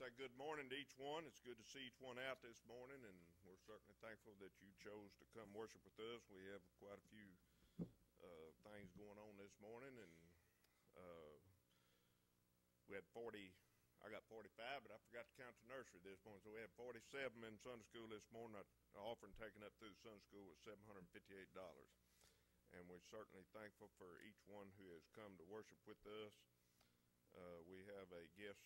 Say good morning to each one. It's good to see each one out this morning, and we're certainly thankful that you chose to come worship with us. We have quite a few things going on this morning, and we had 40. I got 45, but I forgot to count the nursery this morning. So we had 47 in Sunday school this morning. Our offering taken up through Sunday school was $758, and we're certainly thankful for each one who has come to worship with us. We have a guest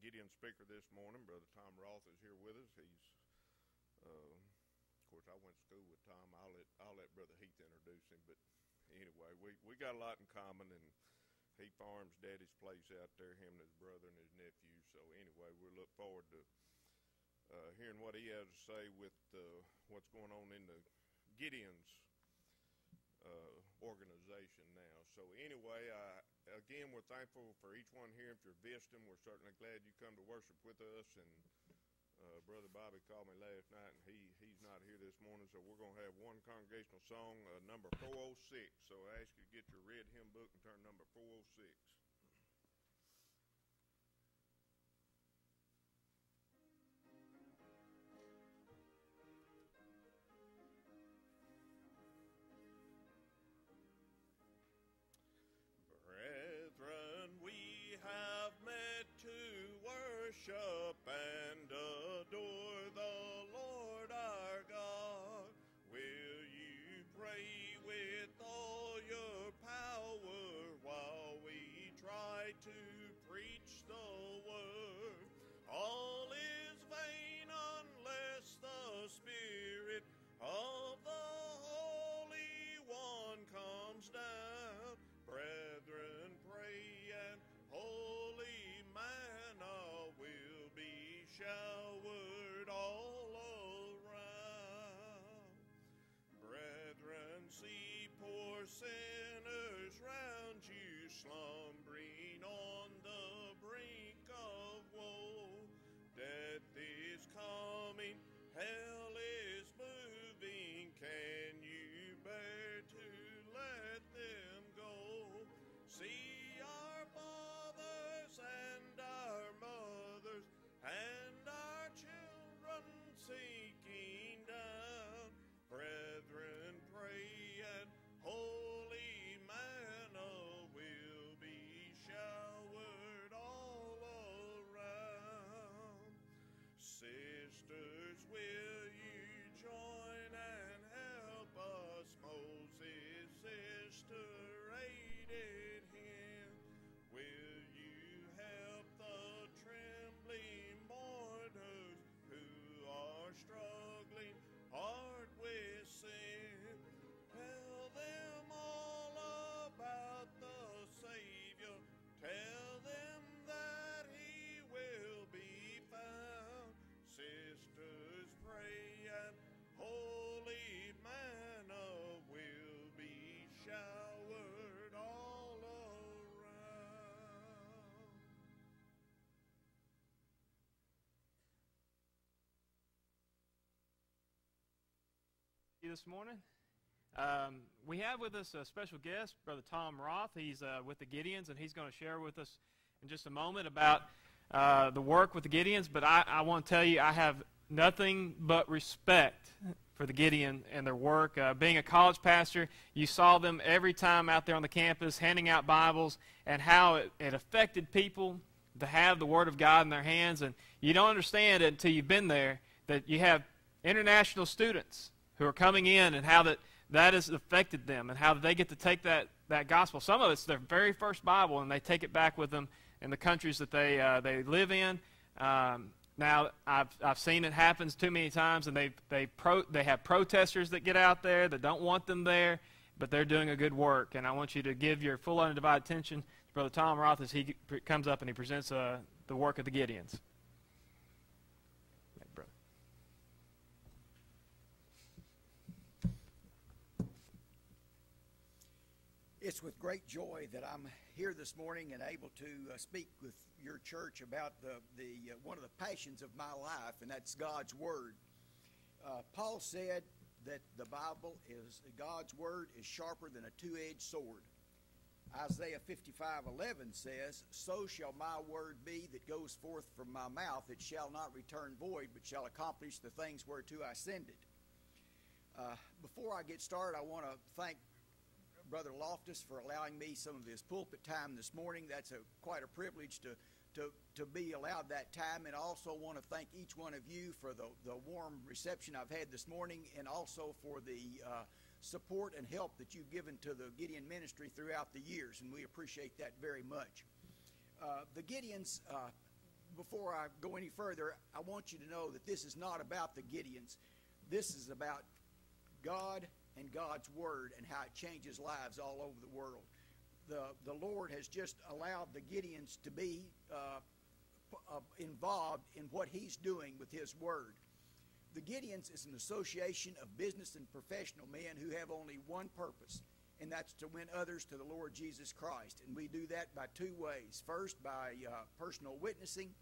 Gideon speaker this morning. Brother Tom Roth is here with us. He's, of course, I went to school with Tom. I'll let Brother Heath introduce him. But anyway, we got a lot in common, and he farms Daddy's place out there, him and his brother and his nephew. So anyway, we look forward to hearing what he has to say with what's going on in the Gideons organization now. So anyway, again, we're thankful for each one here. If you're visiting, we're certainly glad you come to worship with us. And Brother Bobby called me last night, and he's not here this morning, so we're going to have one congregational song, number 406. So I ask you to get your red hymn book and turn number 406. Brethren, we have met to worship and adore the Lord our God. Will you pray with all your power while we try to preach the word? All is vain unless the Spirit of the Holy One comes down. Brethren, pray, and holy manna will be showered all around. Brethren, see poor sinners round you slumbering on the brink of woe. Death is coming, hell is moving, can you bear to let them go? See our fathers and our mothers and our children sinking down. Brethren, pray, and holy manna will be showered all around. Sisters, will you join and help us? Moses' sister aided him. Will you help the trembling mourners who are struggling hard with sin? Tell them all about the Savior. Tell them that he will be found. Sisters, pray, and holy manna will be showered all around. This morning, we have with us a special guest, Brother Tom Roth. He's with the Gideons, and he's going to share with us in just a moment about the work with the Gideons, but I want to tell you I have nothing but respect for the Gideon and their work. Being a college pastor, you saw them every time out there on the campus handing out Bibles, and how it affected people to have the Word of God in their hands. And you don't understand it until you've been there, that you have international students who are coming in, and how that has affected them, and how they get to take that gospel. Some of it's their very first Bible, and they take it back with them in the countries that they live in. Now I've seen it happens too many times, and they have protesters that get out there that don't want them there, but they're doing a good work. And I want you to give your full undivided attention to Brother Tom Roth as he comes up and he presents the work of the Gideons. Hey, brother. It's with great joy that I'm here this morning and able to speak with your church about the one of the passions of my life, and that's God's Word. Paul said that the Bible, God's Word, is sharper than a two-edged sword. Isaiah 55:11 says, "So shall my word be that goes forth from my mouth. It shall not return void, but shall accomplish the things whereto I send it." Before I get started, I want to thank Brother Loftis for allowing me some of his pulpit time this morning. That's quite a privilege to be allowed that time. And I also want to thank each one of you for the warm reception I've had this morning, and also for the support and help that you've given to the Gideon ministry throughout the years, and we appreciate that very much. The Gideons, before I go any further, I want you to know that this is not about the Gideons. This is about God and God's Word and how it changes lives all over the world. The Lord has just allowed the Gideons to be involved in what He's doing with His Word. The Gideons is an association of business and professional men who have only one purpose, and that's to win others to the Lord Jesus Christ. And we do that by two ways. First, by personal witnessing,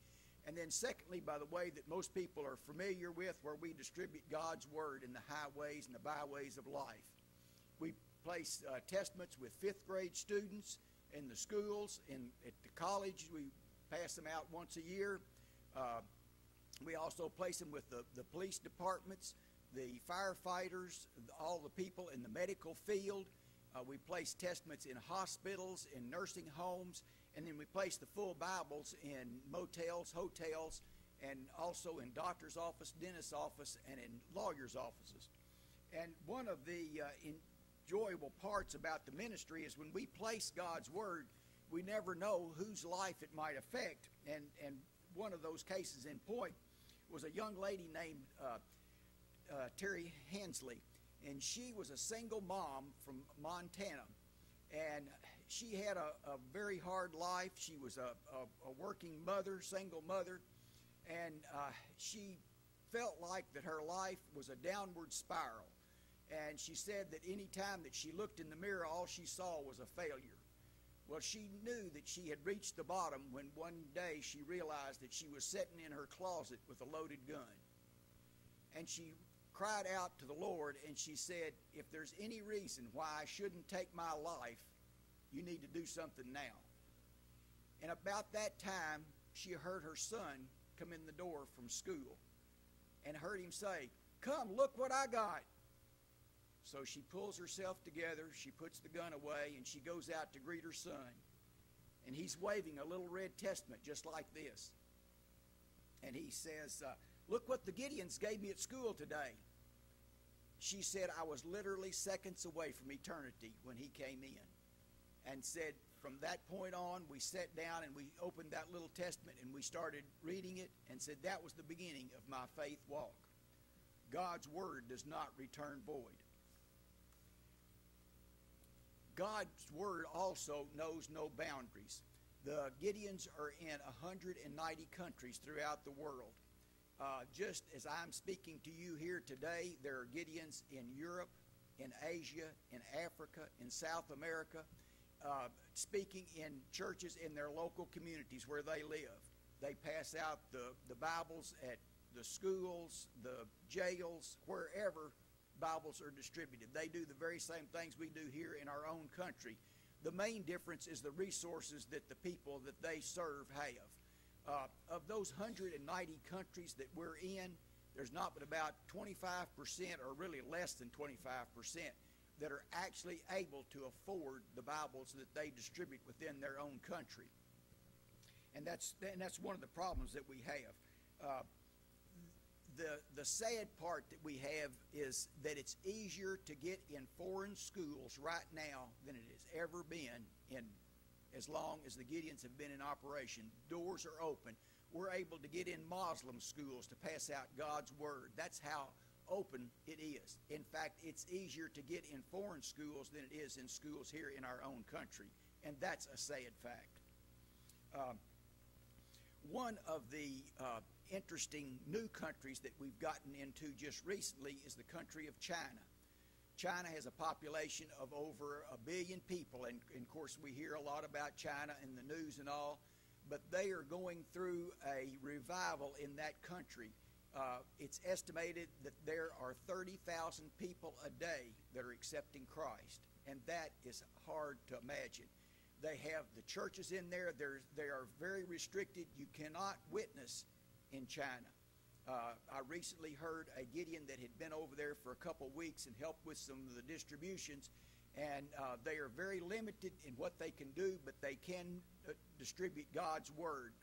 and then secondly, by the way that most people are familiar with, where we distribute God's Word in the highways and the byways of life. We place testaments with fifth grade students in the schools, and at the college. We pass them out once a year. We also place them with the police departments, the firefighters, all the people in the medical field. We place testaments in hospitals, in nursing homes, and then we place the full Bibles in motels, hotels, and also in doctor's office, dentist's office, and in lawyer's offices. And one of the enjoyable parts about the ministry is when we place God's Word, we never know whose life it might affect. And one of those cases in point was a young lady named Terry Hensley, and she was a single mom from Montana, and she had a very hard life. She was a working mother, single mother, and she felt like that her life was a downward spiral, and she said that any time that she looked in the mirror, all she saw was a failure. Well, she knew that she had reached the bottom when one day she realized that she was sitting in her closet with a loaded gun. And she cried out to the Lord, and she said, "If there's any reason why I shouldn't take my life, you need to do something now." And about that time, she heard her son come in the door from school and heard him say, "Come, look what I got." So she pulls herself together, she puts the gun away, and she goes out to greet her son. And he's waving a little red testament just like this. And he says, "Look what the Gideons gave me at school today." She said, "I was literally seconds away from eternity when he came in." And said, from that point on, we sat down and we opened that little testament and we started reading it, and said, that was the beginning of my faith walk. God's Word does not return void. God's Word also knows no boundaries. The Gideons are in 190 countries throughout the world. Just as I'm speaking to you here today, there are Gideons in Europe, in Asia, in Africa, in South America, speaking in churches in their local communities where they live. They pass out the Bibles at the schools, the jails, wherever Bibles are distributed. They do the very same things we do here in our own country. The main difference is the resources that the people that they serve have. Of those 190 countries that we're in, there's not but about 25%, or really less than 25%, that are actually able to afford the Bibles that they distribute within their own country. And that's one of the problems that we have. The sad part that we have is that it's easier to get in foreign schools right now than it has ever been in as long as the Gideons have been in operation. Doors are open. We're able to get in Muslim schools to pass out God's Word. That's how open it is. In fact, it's easier to get in foreign schools than it is in schools here in our own country, and that's a sad fact. One of the interesting new countries that we've gotten into just recently is the country of China. China has a population of over 1 billion people, and of course we hear a lot about China in the news and all, but they are going through a revival in that country. It's estimated that there are 30,000 people a day that are accepting Christ, and that is hard to imagine. They have the churches in there. They are very restricted. You cannot witness in China. I recently heard a Gideon that had been over there for a couple weeks and helped with some of the distributions, and they are very limited in what they can do, but they can distribute God's Word.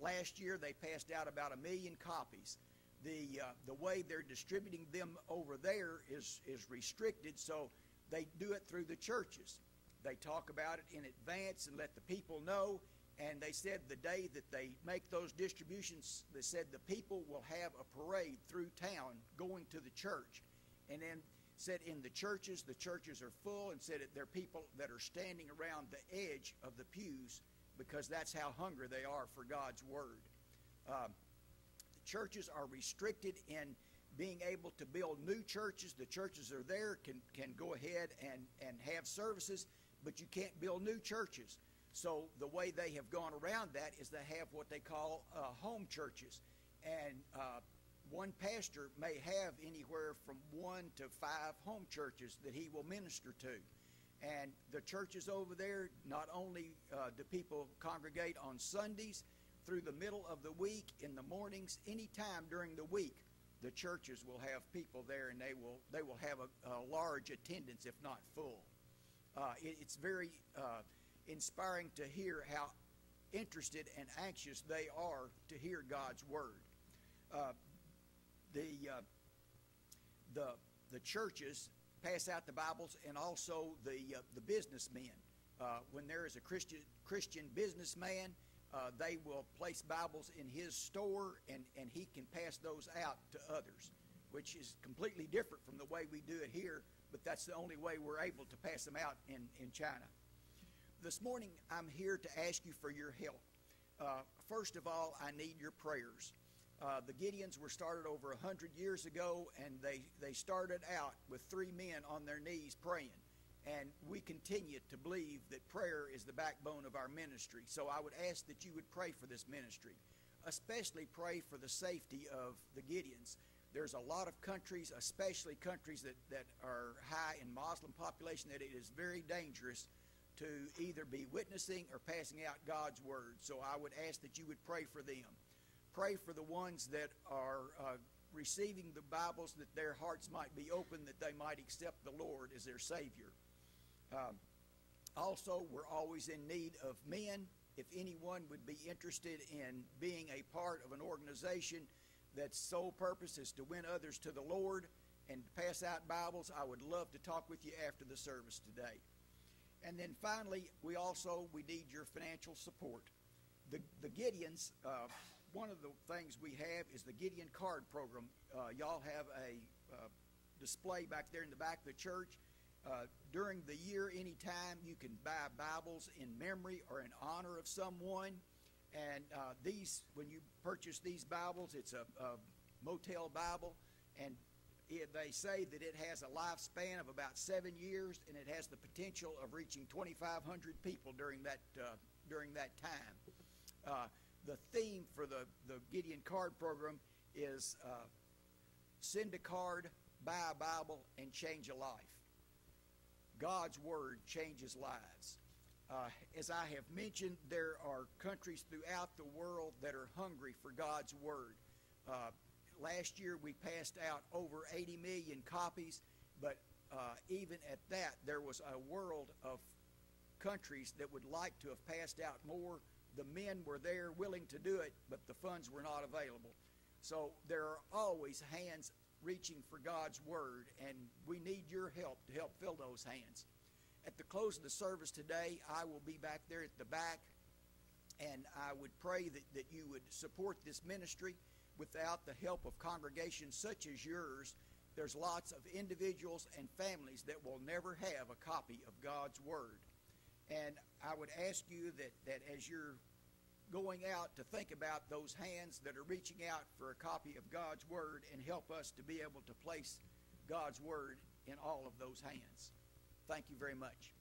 Last year, they passed out about 1 million copies. The way they're distributing them over there is restricted, so they do it through the churches. They talk about it in advance and let the people know. And they said the day that they make those distributions, they said the people will have a parade through town going to the church. And then said in the churches are full, and said there are people that are standing around the edge of the pews because that's how hungry they are for God's Word. The churches are restricted in being able to build new churches. The churches are there, can go ahead and have services, but you can't build new churches. So the way they have gone around that is they have what they call home churches. And one pastor may have anywhere from 1 to 5 home churches that he will minister to. And the churches over there, not only do people congregate on Sundays, through the middle of the week, in the mornings, any time during the week, the churches will have people there, and they will have a large attendance, if not full. It's very inspiring to hear how interested and anxious they are to hear God's Word. The churches pass out the Bibles, and also the businessmen. When there is a Christian businessman, they will place Bibles in his store, and he can pass those out to others, which is completely different from the way we do it here, but that's the only way we're able to pass them out in China. This morning, I'm here to ask you for your help. First of all, I need your prayers. The Gideons were started over 100 years ago, and they started out with 3 men on their knees praying. And we continue to believe that prayer is the backbone of our ministry. So I would ask that you would pray for this ministry, especially pray for the safety of the Gideons. There's a lot of countries, especially countries that are high in Muslim population, that it is very dangerous to either be witnessing or passing out God's Word. So I would ask that you would pray for them. Pray for the ones that are receiving the Bibles, that their hearts might be open, that they might accept the Lord as their Savior. Also, we're always in need of men. If anyone would be interested in being a part of an organization that's sole purpose is to win others to the Lord and pass out Bibles, I would love to talk with you after the service today. And then finally, we need your financial support. The Gideons, one of the things we have is the Gideon card program. Y'all have a display back there in the back of the church. During the year, anytime, you can buy Bibles in memory or in honor of someone. And when you purchase these Bibles, it's a motel Bible, and they say that it has a lifespan of about 7 years, and it has the potential of reaching 2,500 people during that time. The theme for the Gideon card program is send a card, buy a Bible, and change a life. God's Word changes lives. As I have mentioned, there are countries throughout the world that are hungry for God's Word. Last year, we passed out over 80 million copies, but even at that, there was a world of countries that would like to have passed out more. The men were there willing to do it, but the funds were not available. So there are always hands reaching for God's Word, and we need your help to help fill those hands. At the close of the service today, I will be back there at the back, and I would pray that you would support this ministry. Without the help of congregations such as yours, there's lots of individuals and families that will never have a copy of God's Word. And I would ask you that as you're going out, to think about those hands that are reaching out for a copy of God's Word, and help us to be able to place God's Word in all of those hands. Thank you very much.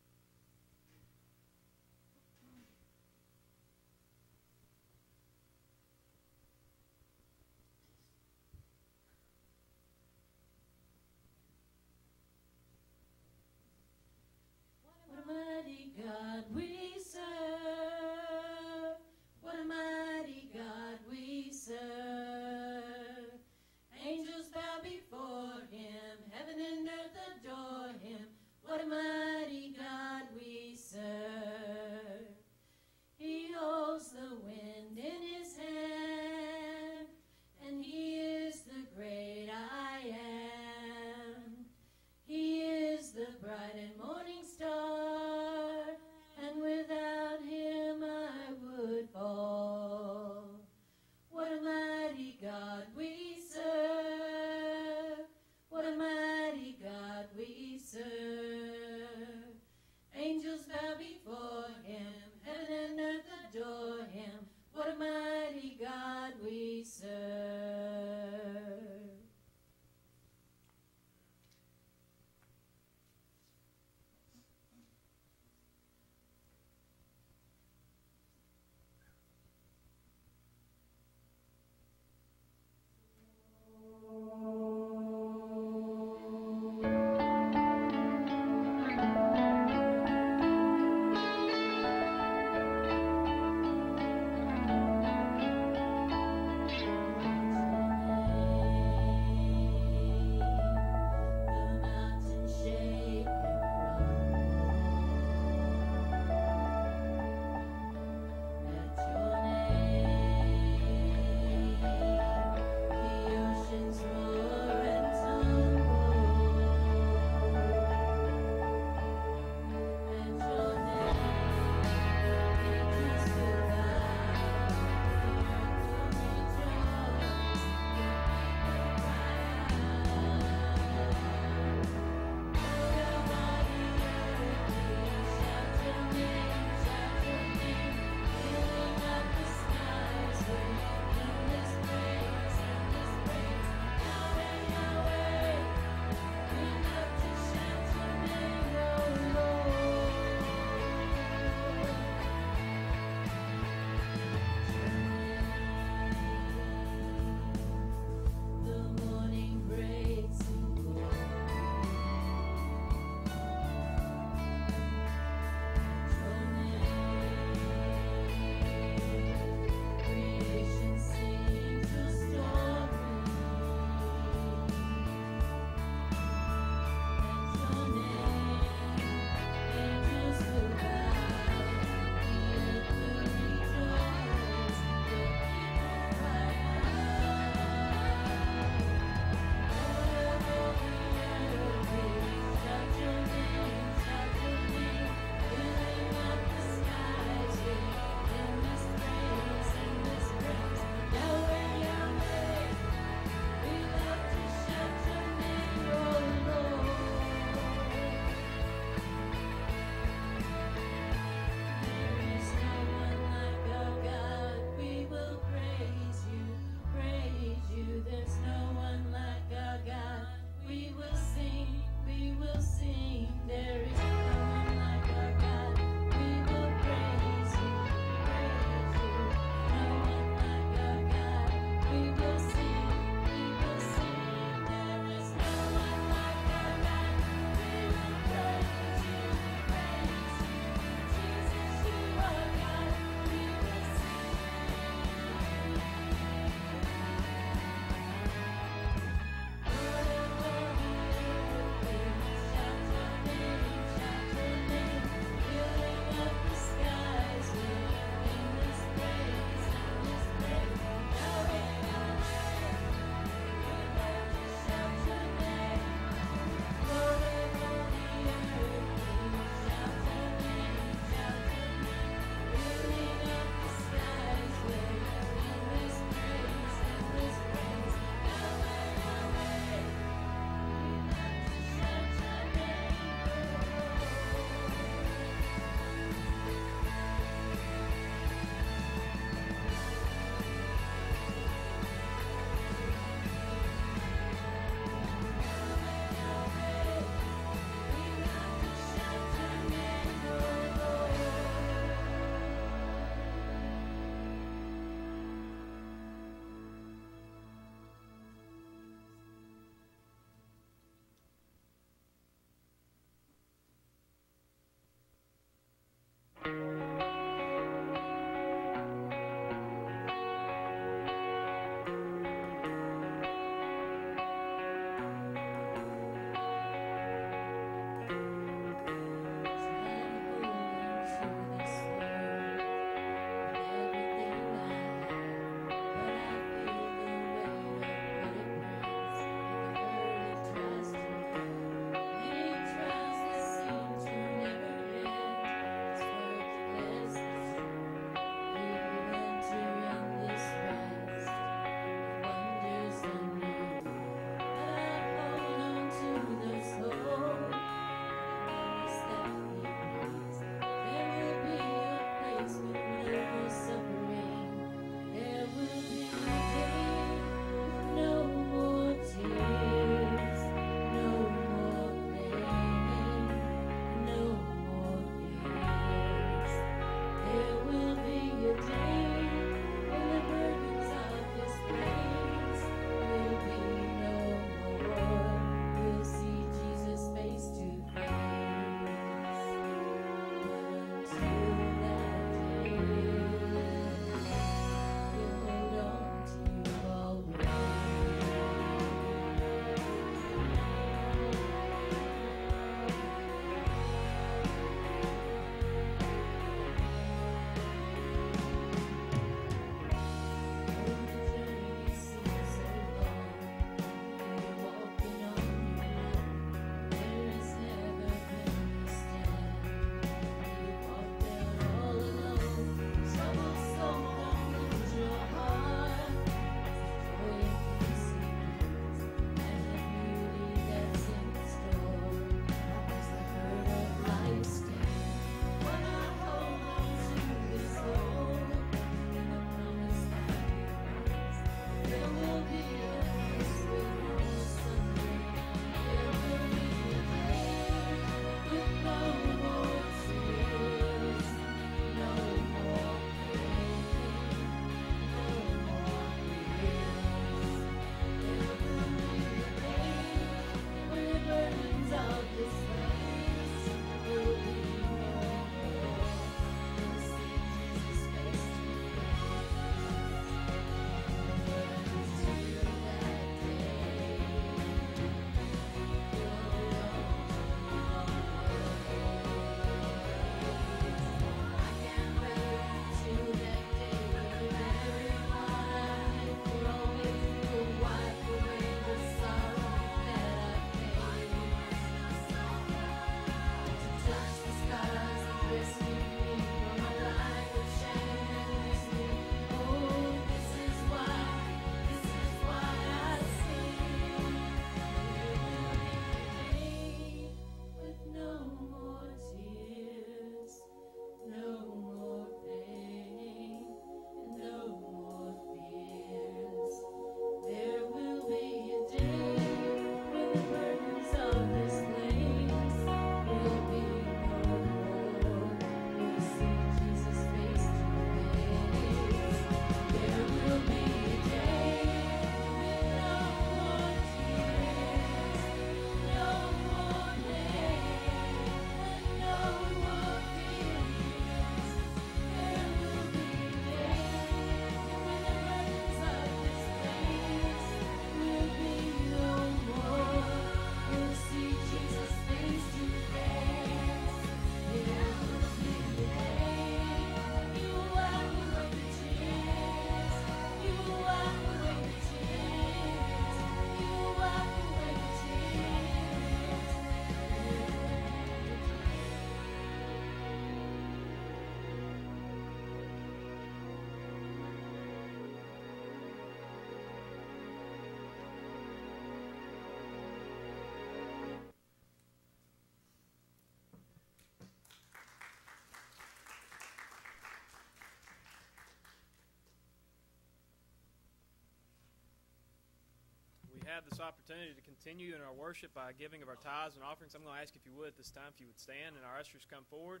have this opportunity to continue in our worship by giving of our tithes and offerings, I'm going to ask if you would at this time, if you would stand, and our ushers come forward.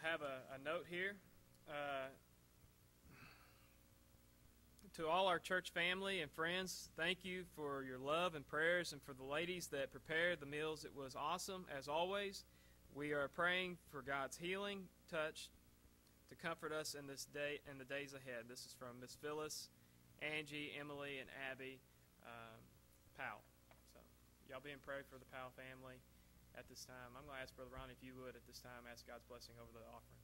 I have a note here. To all our church family and friends, thank you for your love and prayers, and for the ladies that prepared the meals. It was awesome, as always. We are praying for God's healing touch to comfort us in this day and the days ahead. This is from Miss Phyllis, Angie, Emily, and Abby Powell. So y'all be in prayer for the Powell family at this time. I'm going to ask Brother Ron, if you would, at this time, ask God's blessing over the offering.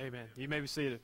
Amen. You may be seated.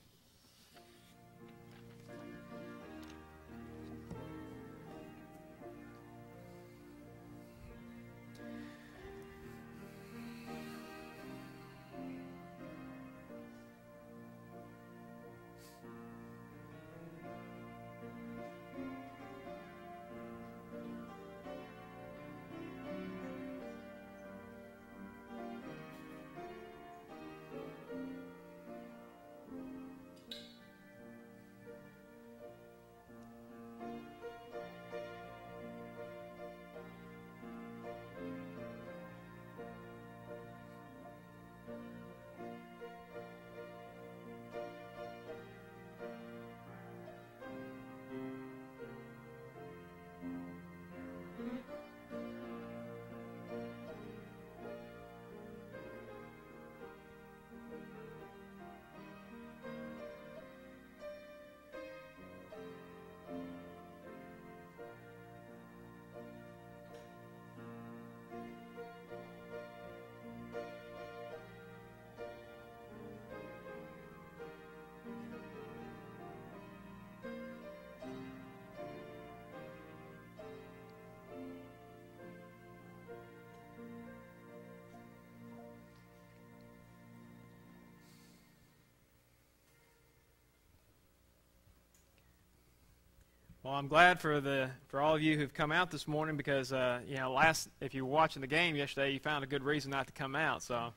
Well, I'm glad for all of you who've come out this morning, because if you were watching the game yesterday, you found a good reason not to come out. So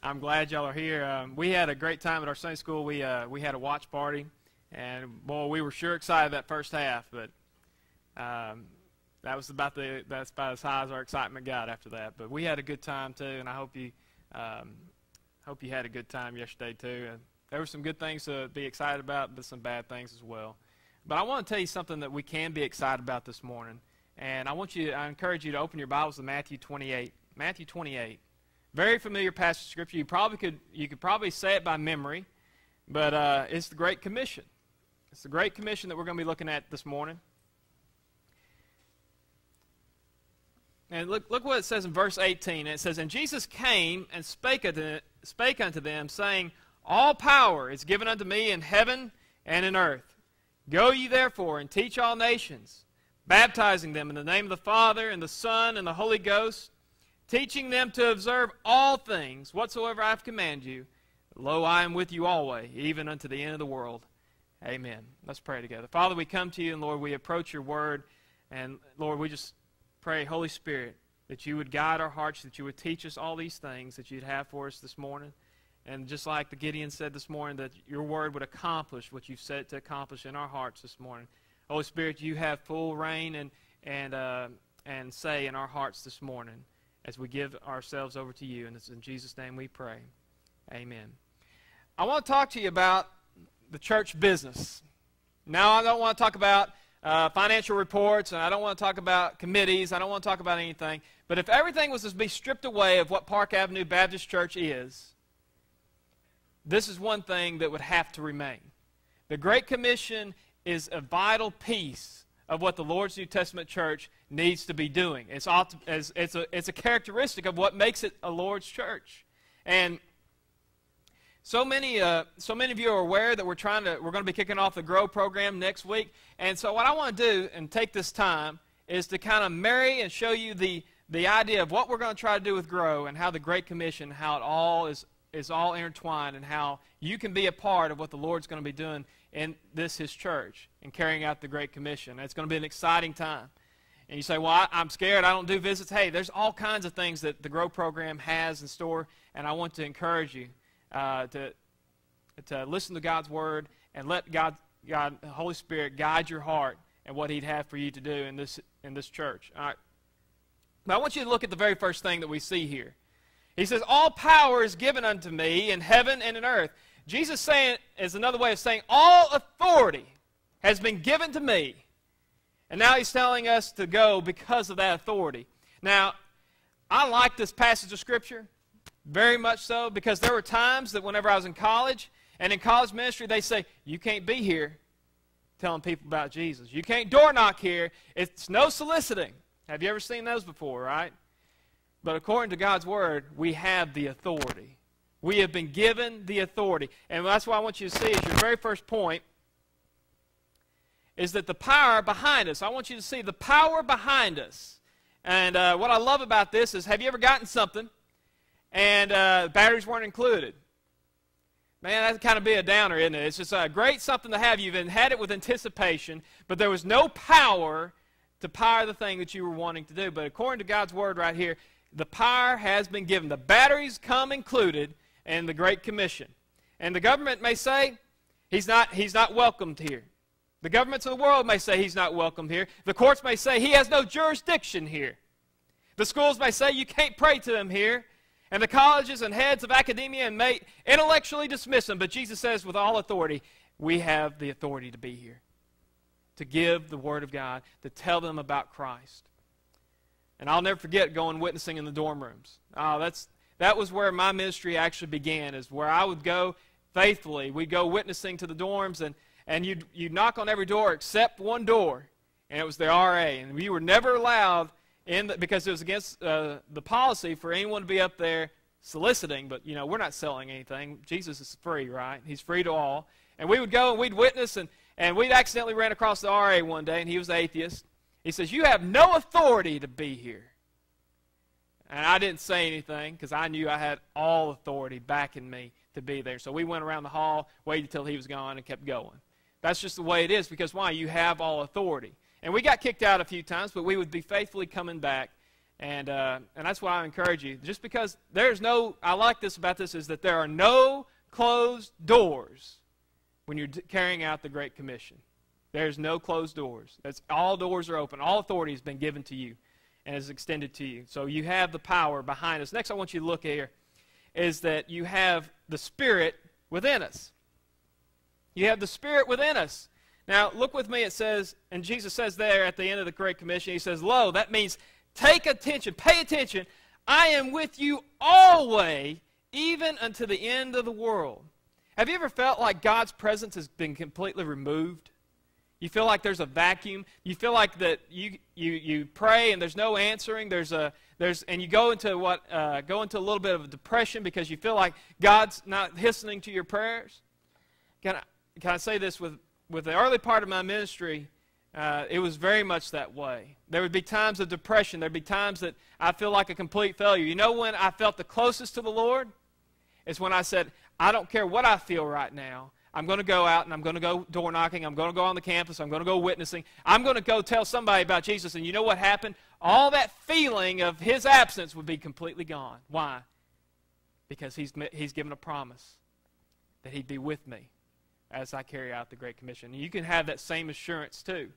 I'm glad y'all are here. We had a great time at our Sunday school. We had a watch party, and boy, we were sure excited that first half, but that's about as high as our excitement got after that. But we had a good time too, and I hope you had a good time yesterday too. There were some good things to be excited about, but some bad things as well. But I want to tell you something that we can be excited about this morning. And I encourage you to open your Bibles to Matthew 28. Matthew 28. Very familiar passage of Scripture. You could probably say it by memory, but it's the Great Commission. It's the Great Commission that we're going to be looking at this morning. And look what it says in verse 18. It says, "And Jesus came and spake unto them, saying, All power is given unto me in heaven and in earth. Go ye therefore and teach all nations, baptizing them in the name of the Father, and the Son, and the Holy Ghost, teaching them to observe all things whatsoever I have commanded you. Lo, I am with you always, even unto the end of the world. Amen." Let's pray together. Father, we come to you, and Lord, we approach your word, and Lord, we just pray, Holy Spirit, that you would guide our hearts, that you would teach us all these things that you'd have for us this morning. And just like the Gideon said this morning, that your word would accomplish what you've set to accomplish in our hearts this morning. Holy Spirit, you have full reign and say in our hearts this morning as we give ourselves over to you. And it's in Jesus' name we pray. Amen. I want to talk to you about the church business. Now, I don't want to talk about financial reports, and I don't want to talk about committees. I don't want to talk about anything. But if everything was to be stripped away of what Park Avenue Baptist Church is, this is one thing that would have to remain. The Great Commission is a vital piece of what the Lord's New Testament church needs to be doing. It's a characteristic of what makes it a Lord's church. And so many of you are aware that we're going to be kicking off the Grow program next week. And so what I want to do and take this time is to kind of marry and show you the idea of what we're going to try to do with Grow and how the Great Commission, how it all is all intertwined, and how you can be a part of what the Lord's going to be doing in this, His church, and carrying out the Great Commission. It's going to be an exciting time. And you say, well, I'm scared, I don't do visits. Hey, there's all kinds of things that the Grow program has in store, and I want to encourage you to listen to God's Word and let God, the Holy Spirit, guide your heart and what He'd have for you to do in this church. All right. Now, I want you to look at the very first thing that we see here. He says, all power is given unto me in heaven and in earth. Jesus saying is another way of saying all authority has been given to me. And now he's telling us to go because of that authority. Now, I like this passage of Scripture very much so, because there were times that whenever I was in college and in college ministry, they say, you can't be here telling people about Jesus. You can't door knock here. It's no soliciting. Have you ever seen those before, right? But according to God's Word, we have the authority. We have been given the authority. And that's what I want you to see is your very first point is that the power behind us. I want you to see the power behind us. And what I love about this is, have you ever gotten something and batteries weren't included? Man, that would kind of be a downer, isn't it? It's just a great something to have. You've had it with anticipation, but there was no power to power the thing that you were wanting to do. But according to God's Word right here, the power has been given. The batteries come included in the Great Commission. And the government may say he's not welcomed here. The governments of the world may say he's not welcomed here. The courts may say he has no jurisdiction here. The schools may say you can't pray to him here. And the colleges and heads of academia may intellectually dismiss him. But Jesus says with all authority, we have the authority to be here, to give the Word of God, to tell them about Christ. And I'll never forget going witnessing in the dorm rooms. That was where my ministry actually began, is where I would go faithfully. We'd go witnessing to the dorms, and you'd knock on every door except one door, and it was the RA. And we were never allowed in because it was against the policy for anyone to be up there soliciting. But, you know, we're not selling anything. Jesus is free, right? He's free to all. And we would go and we'd witness, and we'd accidentally ran across the RA one day, and he was an atheist. He says, you have no authority to be here. And I didn't say anything because I knew I had all authority backing me to be there. So we went around the hall, waited until he was gone, and kept going. That's just the way it is, because why? You have all authority. And we got kicked out a few times, but we would be faithfully coming back. And that's why I encourage you. Just because there's no, I like this about this, is that there are no closed doors when you're carrying out the Great Commission. There's no closed doors. That's, all doors are open. All authority has been given to you and is extended to you. So you have the power behind us. Next I want you to look here is that you have the Spirit within us. You have the Spirit within us. Now look with me, it says, and Jesus says there at the end of the Great Commission, he says, lo, that means take attention, pay attention. I am with you always, even unto the end of the world. Have you ever felt like God's presence has been completely removed? You feel like there's a vacuum. You feel like that you pray and there's no answering. And you go into a little bit of depression because you feel like God's not listening to your prayers. Can I say this with the early part of my ministry? It was very much that way. There would be times of depression. There'd be times that I feel like a complete failure. You know when I felt the closest to the Lord? It's when I said, I don't care what I feel right now. I'm going to go out and I'm going to go door knocking. I'm going to go on the campus. I'm going to go witnessing. I'm going to go tell somebody about Jesus. And you know what happened? all that feeling of his absence would be completely gone. Why? Because he's given a promise that he'd be with me as I carry out the Great Commission. And you can have that same assurance too,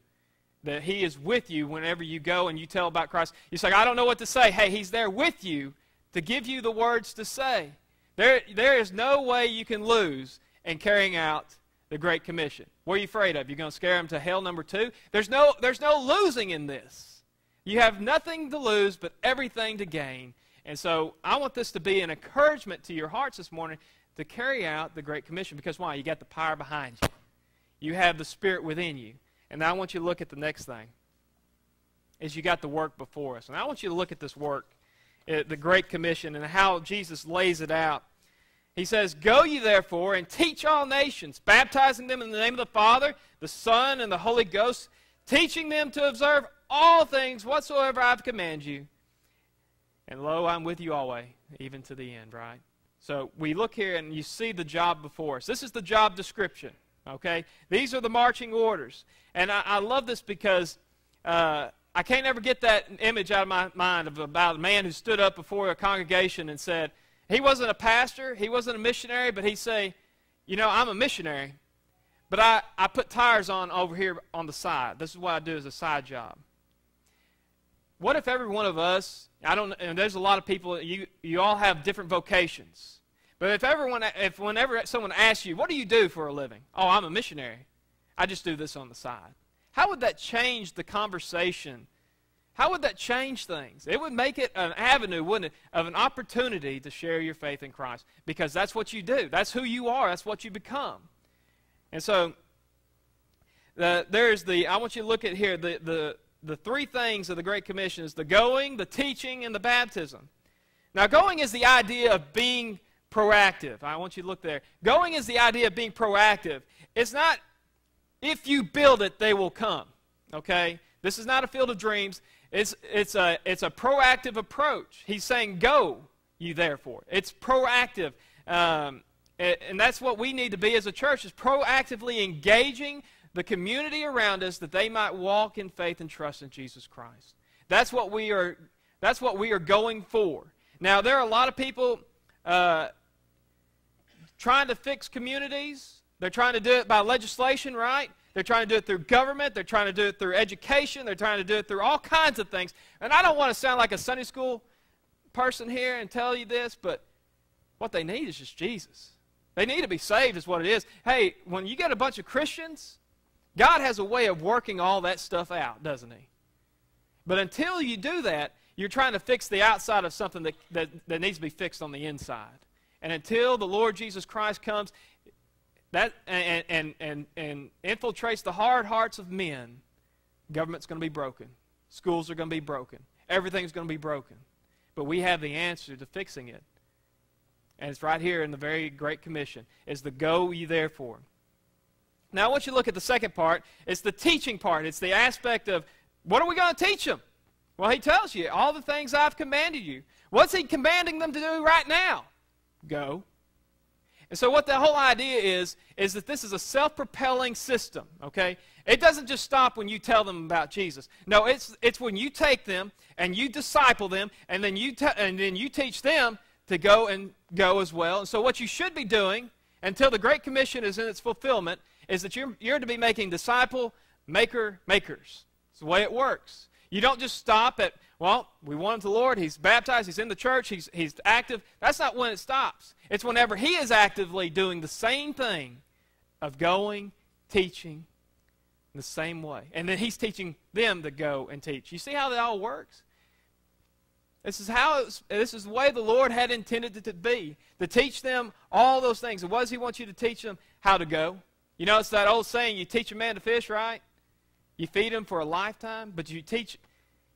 that he is with you whenever you go and you tell about Christ. You say, I don't know what to say. Hey, he's there with you to give you the words to say. There is no way you can lose in carrying out the Great Commission. What are you afraid of? You're going to scare him to hell, number two? There's no losing in this. You have nothing to lose but everything to gain. And so I want this to be an encouragement to your hearts this morning to carry out the Great Commission. Because why? You got the power behind you. You have the Spirit within you. And now I want you to look at the next thing. Is you got the work before us. And I want you to look at this work, the Great Commission, and how Jesus lays it out. He says, "Go ye therefore and teach all nations, baptizing them in the name of the Father, the Son, and the Holy Ghost, teaching them to observe all things whatsoever I have commanded you. And lo, I'm with you always, even to the end," right? So we look here and you see the job before us. This is the job description, okay? These are the marching orders. And I love this because I can't ever get that image out of my mind about a man who stood up before a congregation and said, he wasn't a pastor, he wasn't a missionary, but he'd say, you know, I'm a missionary, but I put tires on over here on the side. This is what I do as a side job. What if every one of us, and there's a lot of people, you all have different vocations. But whenever someone asks you, what do you do for a living? Oh, I'm a missionary. I just do this on the side. How would that change the conversation? How would that change things? It would make it an avenue, wouldn't it, of an opportunity to share your faith in Christ. Because that's what you do. That's who you are. That's what you become. And so, I want you to look at here, the three things of the Great Commission is the going, the teaching, and the baptism. Now, going is the idea of being proactive. I want you to look there. Going is the idea of being proactive. It's not, if you build it, they will come. Okay? This is not a field of dreams. It's a proactive approach. He's saying, go, you therefore. It's proactive. And that's what we need to be as a church, is proactively engaging the community around us that they might walk in faith and trust in Jesus Christ. That's what we are going for. Now, there are a lot of people trying to fix communities. They're trying to do it by legislation, right? They're trying to do it through government. They're trying to do it through education. They're trying to do it through all kinds of things. And I don't want to sound like a Sunday school person here and tell you this, but what they need is just Jesus. They need to be saved is what it is. Hey, when you get a bunch of Christians, God has a way of working all that stuff out, doesn't he? But until you do that, you're trying to fix the outside of something that needs to be fixed on the inside. And until the Lord Jesus Christ comes and infiltrates the hard hearts of men, government's going to be broken. Schools are going to be broken. Everything's going to be broken. But we have the answer to fixing it. And it's right here in the very Great Commission. It's the go ye therefore. Now, I want you to look at the second part. It's the teaching part. It's the aspect of, what are we going to teach them? Well, he tells you, all the things I've commanded you. What's he commanding them to do right now? Go. And so what the whole idea is that this is a self-propelling system, okay? It doesn't just stop when you tell them about Jesus. No, it's when you take them and you disciple them and then you teach them to go and go as well. And so what you should be doing until the Great Commission is in its fulfillment is that you're to be making disciple makers. It's the way it works. You don't just stop at, well, we want him to the Lord, he's baptized, he's in the church, he's active. That's not when it stops. It's whenever he is actively doing the same thing of going, teaching the same way. And then he's teaching them to go and teach. You see how that all works? This is the way the Lord had intended it to be, to teach them all those things. And what does he want you to teach them? How to go. You know, it's that old saying, you teach a man to fish, right? You feed him for a lifetime, but you teach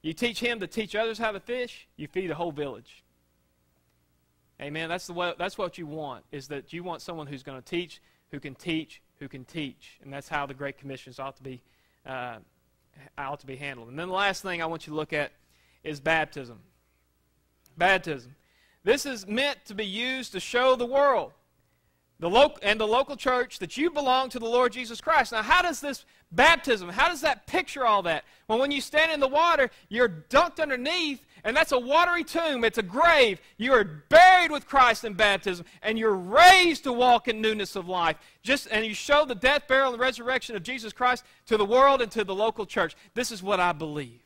him to teach others how to fish, you feed a whole village. Amen. That's what you want, is that you want someone who's going to teach, who can teach, who can teach. And that's how the Great Commissions ought to be handled. And then the last thing I want you to look at is baptism. Baptism. This is meant to be used to show the world the local church, that you belong to the Lord Jesus Christ. Now, how does this baptism, how does that picture all that? Well, when you stand in the water, you're dunked underneath, and that's a watery tomb. It's a grave. You are buried with Christ in baptism, and you're raised to walk in newness of life. And you show the death, burial, and resurrection of Jesus Christ to the world and to the local church. This is what I believe.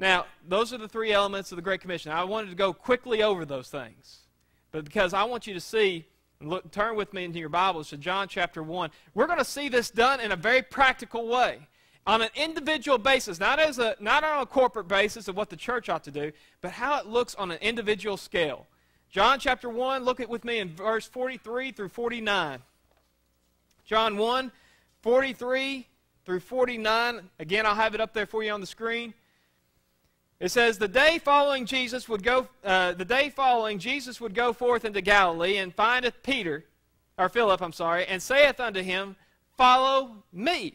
Now, those are the three elements of the Great Commission. I wanted to go quickly over those things, but because I want you to see, look, turn with me into your Bibles to John chapter 1. We're going to see this done in a very practical way, on an individual basis, not on a corporate basis of what the church ought to do, but how it looks on an individual scale. John chapter 1, look at with me in verse 43 through 49. John 1, 43 through 49. Again, I'll have it up there for you on the screen. It says, the day following Jesus would go forth into Galilee, and findeth Philip, and saith unto him, Follow me.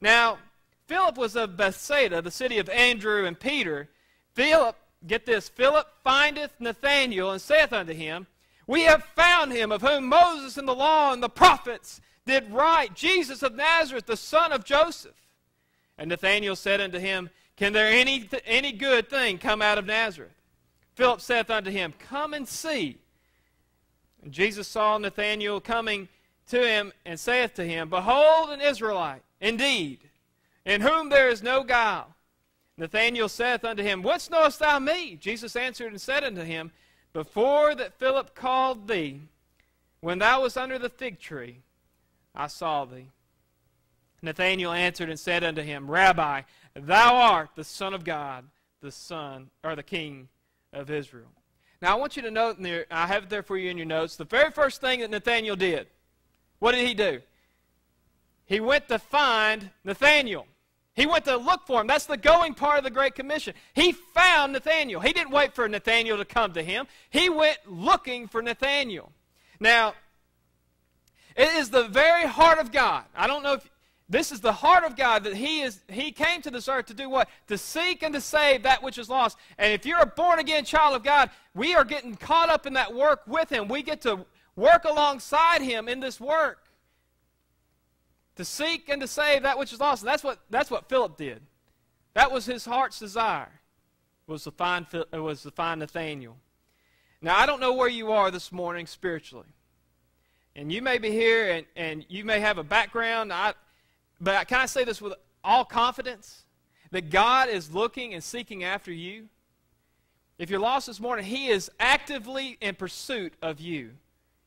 Now, Philip was of Bethsaida, the city of Andrew and Peter. Philip, get this, Philip findeth Nathanael, and saith unto him, We have found him, of whom Moses and the law and the prophets did write, Jesus of Nazareth, the son of Joseph. And Nathanael said unto him, Can there any good thing come out of Nazareth? Philip saith unto him, Come and see. And Jesus saw Nathanael coming to him, and saith to him, Behold, an Israelite, indeed, in whom there is no guile. Nathanael saith unto him, What knowest thou me? Jesus answered and said unto him, Before that Philip called thee, when thou wast under the fig tree, I saw thee. Nathanael answered and said unto him, Rabbi, thou art the Son of God, the King of Israel. Now I want you to note, I have it there for you in your notes, the very first thing that Nathanael did. What did he do? He went to find Nathanael. He went to look for him. That's the going part of the Great Commission. He found Nathanael. He didn't wait for Nathanael to come to him. He went looking for Nathanael. Now, it is the very heart of God. I don't know if... This is the heart of God, that He came to this earth to do what? To seek and to save that which is lost. And if you're a born-again child of God, we are getting caught up in that work with Him. We get to work alongside Him in this work. To seek and to save that which is lost. And that's what Philip did. That was his heart's desire, was to find Nathanael. Now, I don't know where you are this morning spiritually. And you may be here, and you may have a background. But can I say this with all confidence? That God is looking and seeking after you. If you're lost this morning, He is actively in pursuit of you.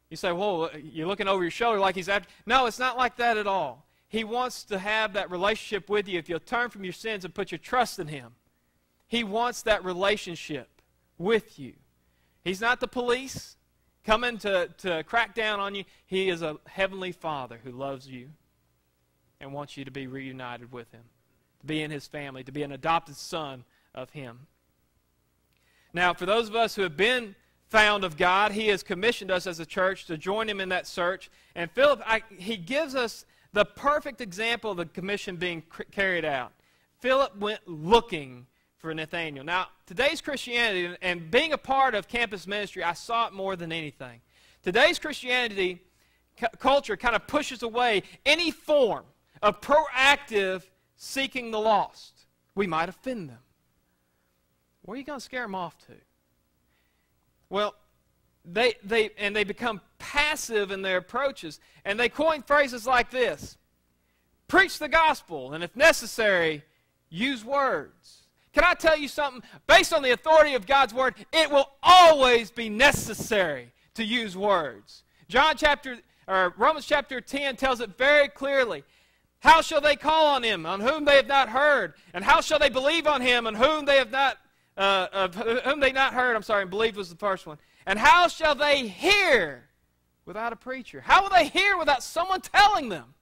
You say, well, you're looking over your shoulder like He's after... No, it's not like that at all. He wants to have that relationship with you if you'll turn from your sins and put your trust in Him. He wants that relationship with you. He's not the police coming to crack down on you. He is a heavenly Father who loves you and wants you to be reunited with Him, to be in His family, to be an adopted son of Him. Now, for those of us who have been found of God, He has commissioned us as a church to join Him in that search. And Philip, he gives us the perfect example of the commission being carried out. Philip went looking for Nathanael. Now, today's Christianity, and being a part of campus ministry, I saw it more than anything. Today's Christianity culture kind of pushes away any form of proactive seeking the lost. We might offend them. Where are you going to scare them off to? Well, they become passive in their approaches, and they coin phrases like this: preach the gospel, and if necessary, use words. Can I tell you something? Based on the authority of God's word, it will always be necessary to use words. Romans chapter 10 tells it very clearly. How shall they call on Him, on whom they have not heard? And how shall they believe on Him, on whom they have not, believed was the first one. And how shall they hear without a preacher? How will they hear without someone telling them?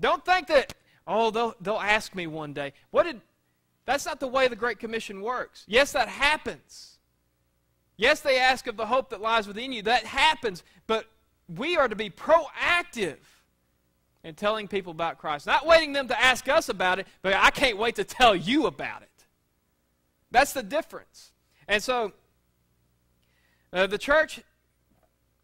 Don't think that, oh, they'll ask me one day. That's not the way the Great Commission works. Yes, that happens. Yes, they ask of the hope that lies within you. That happens, but we are to be proactive and telling people about Christ. Not waiting them to ask us about it, but I can't wait to tell you about it. That's the difference. And so the church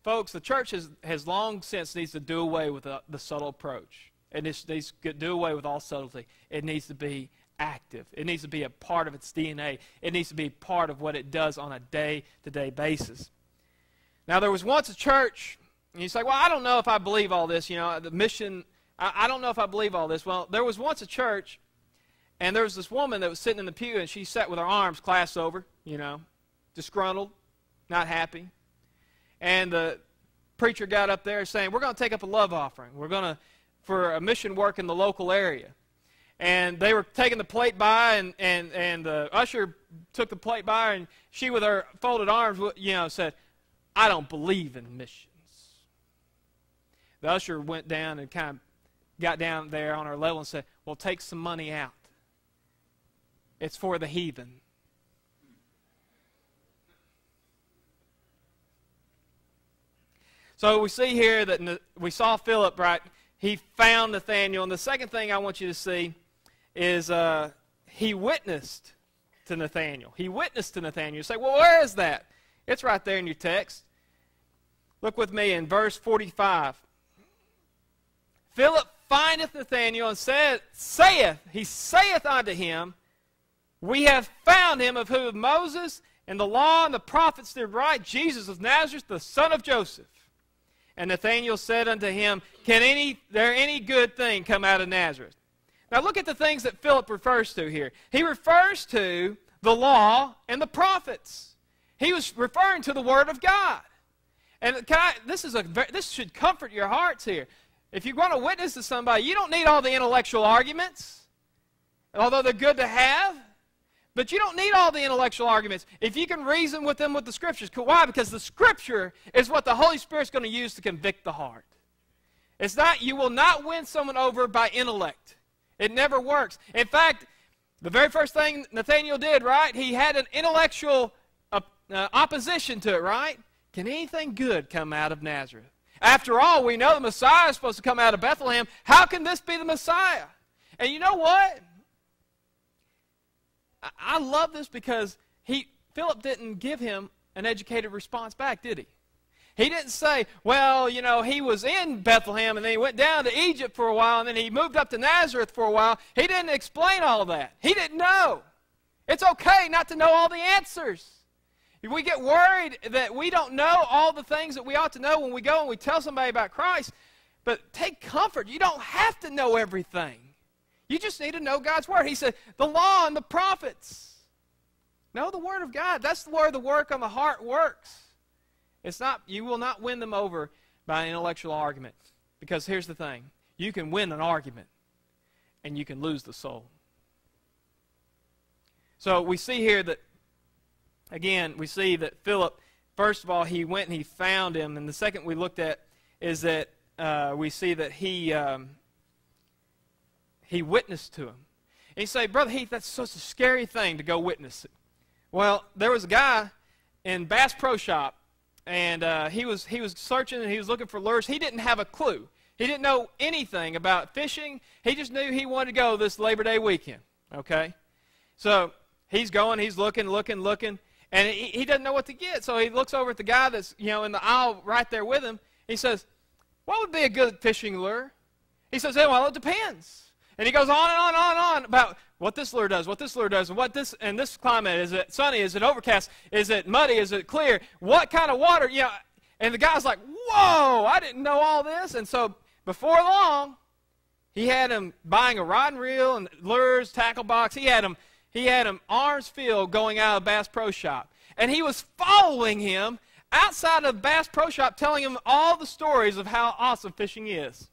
Folks, the church has long since needs to do away with the subtle approach. It needs to do away with all subtlety. It needs to be active. It needs to be a part of its DNA. It needs to be part of what it does on a day-to-day basis. Now, there was once a church, and you say, well, I don't know if I believe all this. You know, the mission, I don't know if I believe all this. Well, there was once a church, and there was this woman that was sitting in the pew, and she sat with her arms clasped over, you know, disgruntled, not happy. And the preacher got up there saying, we're going to take up a love offering. We're going to, for a mission work in the local area. And they were taking the plate by, and the usher took the plate by, and she with her folded arms, you know, said, I don't believe in missions. The usher went down and kind of got down there on her level and said, well, take some money out. It's for the heathen. So we see here that we saw Philip, right? He found Nathanael. And the second thing I want you to see is he witnessed to Nathanael. He witnessed to Nathanael. You say, well, where is that? It's right there in your text. Look with me in verse 45. Philip findeth Nathanael and saith unto him, we have found him of whom Moses and the law and the prophets did write, Jesus of Nazareth, the son of Joseph. And Nathanael said unto him, can there any good thing come out of Nazareth? Now look at the things that Philip refers to here. He refers to the law and the prophets. He was referring to the Word of God. And this should comfort your hearts here. If you want to witness to somebody, you don't need all the intellectual arguments, although they're good to have. But you don't need all the intellectual arguments if you can reason with them with the Scriptures. Why? Because the Scripture is what the Holy Spirit's going to use to convict the heart. It's not, you will not win someone over by intellect. It never works. In fact, the very first thing Nathanael did, right, he had an intellectual opposition to it, right? Can anything good come out of Nazareth? After all, we know the Messiah is supposed to come out of Bethlehem. How can this be the Messiah? And you know what? I love this because Philip didn't give him an educated response back, did he? He didn't say, well, you know, he was in Bethlehem and then he went down to Egypt for a while and then he moved up to Nazareth for a while. He didn't explain all of that. He didn't know. It's okay not to know all the answers. We get worried that we don't know all the things that we ought to know when we go and we tell somebody about Christ. But take comfort. You don't have to know everything. You just need to know God's Word. He said, the law and the prophets. Know the Word of God. That's where the work on the heart works. It's not, you will not win them over by an intellectual argument. Because here's the thing. You can win an argument, and you can lose the soul. So we see here that, again, we see that Philip, first of all, he went and he found him. And the second we looked at is that we see that he witnessed to him. And you say, Brother Heath, that's such a scary thing to go witness it. Well, there was a guy in Bass Pro Shop, and he was searching and he was looking for lures. He didn't have a clue. He didn't know anything about fishing. He just knew he wanted to go this Labor Day weekend, okay? So he's going, he's looking, and he doesn't know what to get. So he looks over at the guy that's, you know, in the aisle right there with him. He says, what would be a good fishing lure? He says, hey, well, it depends. And he goes on about what this lure does, and what this, and this climate. Is it sunny? Is it overcast? Is it muddy? Is it clear? What kind of water? You know, and the guy's like, whoa, I didn't know all this. And so before long, he had him buying a rod and reel and lures, tackle box. He had him arms filled going out of Bass Pro Shop. And he was following him outside of Bass Pro Shop, telling him all the stories of how awesome fishing is.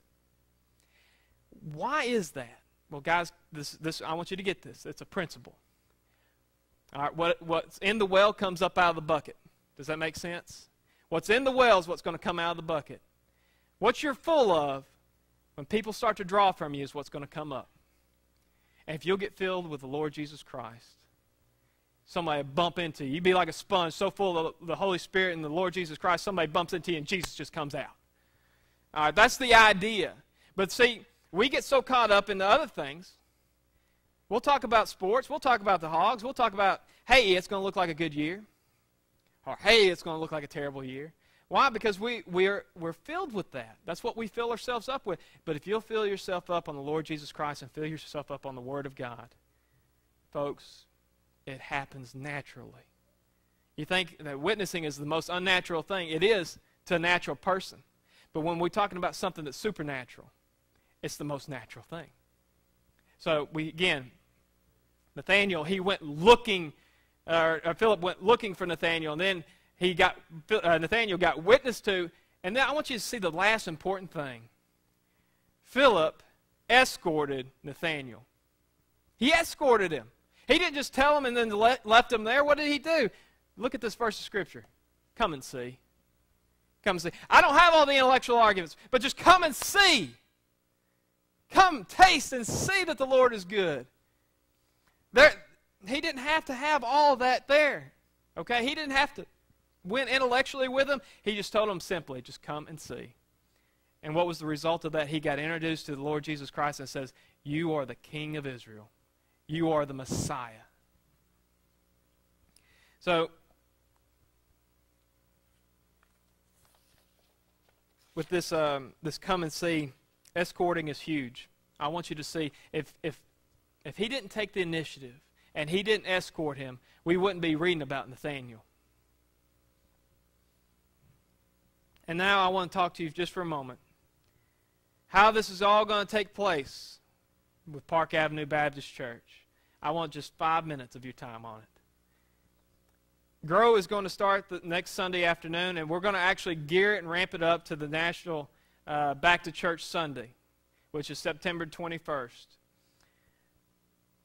Why is that? Well, guys, this I want you to get this. It's a principle. All right, what's in the well comes up out of the bucket. Does that make sense? What's in the well is what's going to come out of the bucket. What you're full of, when people start to draw from you, is what's going to come up. And if you'll get filled with the Lord Jesus Christ, somebody bump into you. You'd be like a sponge so full of the Holy Spirit and the Lord Jesus Christ, somebody bumps into you and Jesus just comes out. All right, that's the idea. But see, we get so caught up in the other things. We'll talk about sports. We'll talk about the Hogs. We'll talk about, hey, it's going to look like a good year. Or, hey, it's going to look like a terrible year. Why? Because we're filled with that. That's what we fill ourselves up with. But if you'll fill yourself up on the Lord Jesus Christ and fill yourself up on the Word of God, folks, it happens naturally. You think that witnessing is the most unnatural thing. It is to a natural person. But when we're talking about something that's supernatural, it's the most natural thing. So we, again, Nathanael, he went looking, or Philip went looking for Nathanael, and then he got, Nathanael got witness to. And then I want you to see the last important thing. Philip escorted Nathanael. He escorted him. He didn't just tell him and then left him there. What did he do? Look at this verse of Scripture. Come and see. Come and see. I don't have all the intellectual arguments, but just come and see. Come, taste, and see that the Lord is good. There, he didn't have to have all that there. Okay? He didn't have to win intellectually with him. He just told him simply, just come and see. And what was the result of that? He got introduced to the Lord Jesus Christ and says, you are the King of Israel. You are the Messiah. So, with this, this come and see, escorting is huge. I want you to see, if he didn't take the initiative and he didn't escort him, we wouldn't be reading about Nathanael. And now I want to talk to you just for a moment how this is all going to take place with Park Avenue Baptist Church. I want just 5 minutes of your time on it. Grow is going to start the next Sunday afternoon, and we're going to actually gear it and ramp it up to the National Back to Church Sunday, which is September 21st.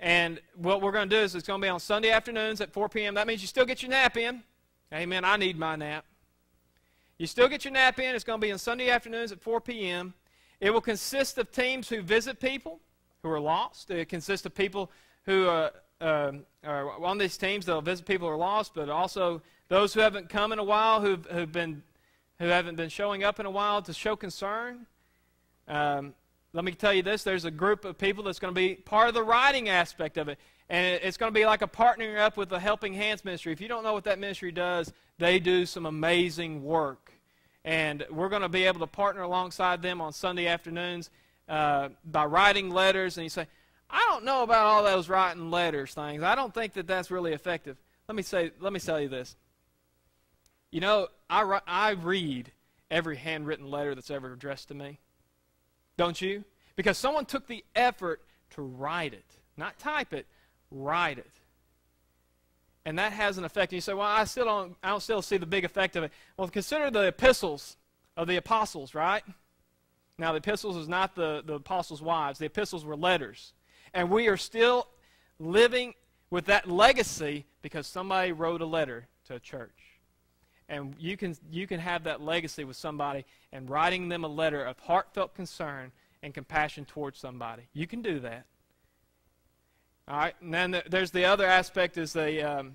And what we're going to do is it's going to be on Sunday afternoons at 4 p.m. That means you still get your nap in. Amen, I need my nap. You still get your nap in. It's going to be on Sunday afternoons at 4 p.m. It will consist of teams who visit people who are lost. It consists of people who on these teams, they'll visit people who are lost, but also those who haven't come in a while, who haven't been showing up in a while to show concern. Let me tell you this, there's a group of people that's going to be part of the writing aspect of it, and it's going to be like a partnering up with the Helping Hands Ministry. If you don't know what that ministry does, they do some amazing work, and we're going to be able to partner alongside them on Sunday afternoons by writing letters, and you say, I don't know about all those writing letters things. I don't think that that's really effective. Let me tell you this. You know, I read every handwritten letter that's ever addressed to me. Don't you? Because someone took the effort to write it. Not type it, write it. And that has an effect. And you say, well, I don't still see the big effect of it. Well, consider the epistles of the apostles, right? Now, the epistles is not the apostles' wives. The epistles were letters. And we are still living with that legacy because somebody wrote a letter to a church. And you can have that legacy with somebody and writing them a letter of heartfelt concern and compassion towards somebody. You can do that. All right. And then there's the other aspect is that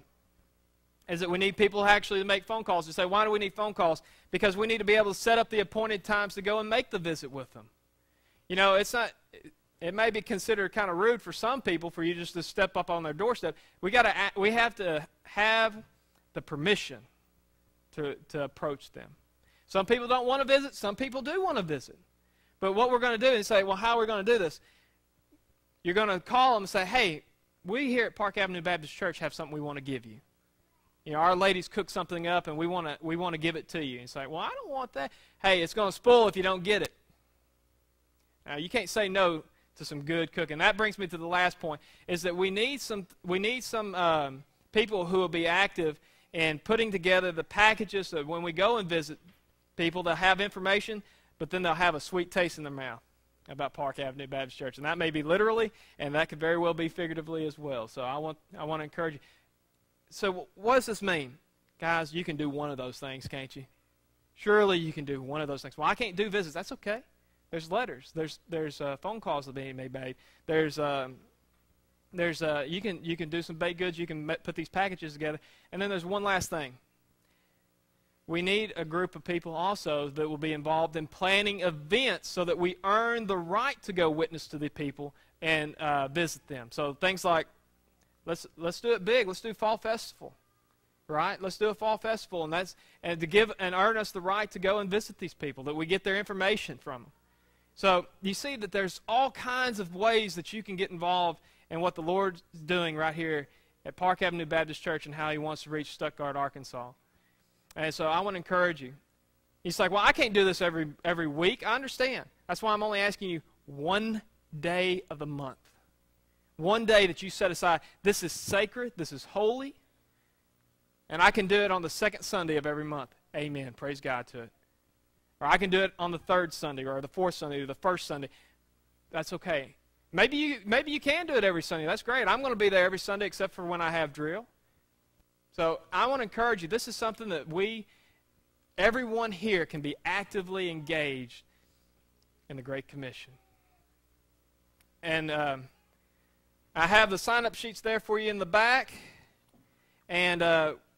we need people actually to make phone calls. You say, why do we need phone calls? Because we need to be able to set up the appointed times to go and make the visit with them. You know, it's not... It may be considered kind of rude for some people for you just to step up on their doorstep. We have to have the permission to approach them. Some people don't want to visit. Some people do want to visit. But what we're going to do is say, well, how are we going to do this? You're going to call them and say, hey, we here at Park Avenue Baptist Church have something we want to give you. You know, our ladies cook something up, and we want to give it to you. And say, well, I don't want that. Hey, it's going to spoil if you don't get it. Now, you can't say no to some good cooking. That brings me to the last point, is that we need some people who will be active in putting together the packages so when we go and visit people, they'll have information, but then they'll have a sweet taste in their mouth about Park Avenue Baptist Church. And that may be literally, and that could very well be figuratively as well. So I want to encourage you. So what does this mean? Guys, you can do one of those things, can't you? Surely you can do one of those things. Well, I can't do visits. That's okay. There's letters. There's phone calls that are being made. You can do some baked goods. You can put these packages together. And then there's one last thing. We need a group of people also that will be involved in planning events so that we earn the right to go witness to the people and visit them. So things like let's do it big. Let's do Fall Festival. right? Let's do a fall festival, and that's to give and earn us the right to go and visit these people, that we get their information from them. So you see that there's all kinds of ways that you can get involved in what the Lord's doing right here at Park Avenue Baptist Church and how he wants to reach Stuttgart, Arkansas. And so I want to encourage you. He's like, well, I can't do this every week. I understand. That's why I'm only asking you one day of the month. One day that you set aside. This is sacred. This is holy. And I can do it on the second Sunday of every month. Amen. Praise God to it. Or I can do it on the third Sunday or the fourth Sunday or the first Sunday. That's okay. Maybe you can do it every Sunday. That's great. I'm going to be there every Sunday except for when I have drill. So I want to encourage you. This is something that everyone here can be actively engaged in the Great Commission. And I have the sign-up sheets there for you in the back. And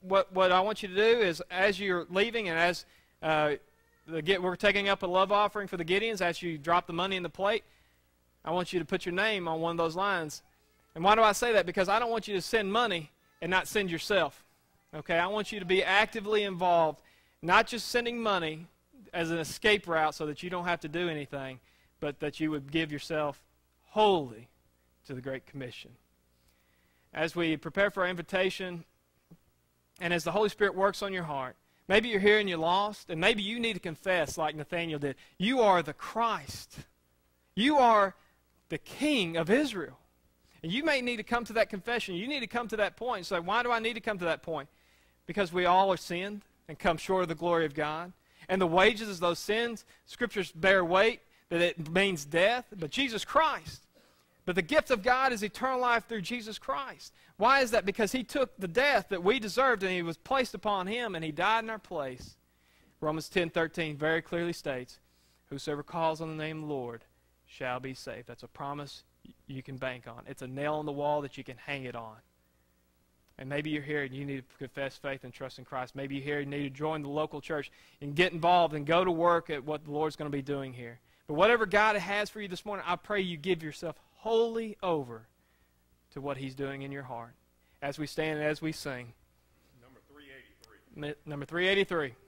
what I want you to do is, as you're leaving and as we're taking up a love offering for the Gideons, as you drop the money in the plate, I want you to put your name on one of those lines. And why do I say that? Because I don't want you to send money and not send yourself. Okay? I want you to be actively involved, not just sending money as an escape route so that you don't have to do anything, but that you would give yourself wholly to the Great Commission. As we prepare for our invitation and as the Holy Spirit works on your heart, maybe you're here and you're lost, and maybe you need to confess like Nathanael did. You are the Christ. You are the King of Israel. And you may need to come to that confession. You need to come to that point. So why do I need to come to that point? Because we all are sinned and come short of the glory of God. And the wages of those sins, Scriptures bear weight that it means death, but Jesus Christ. But the gift of God is eternal life through Jesus Christ. Why is that? Because he took the death that we deserved and he was placed upon him and he died in our place. Romans 10:13 very clearly states, whosoever calls on the name of the Lord shall be saved. That's a promise you can bank on. It's a nail on the wall that you can hang it on. And maybe you're here and you need to confess faith and trust in Christ. Maybe you're here and you need to join the local church and get involved and go to work at what the Lord's going to be doing here. But whatever God has for you this morning, I pray you give yourself wholly over to what he's doing in your heart. As we stand and as we sing. Number 383. Number 383.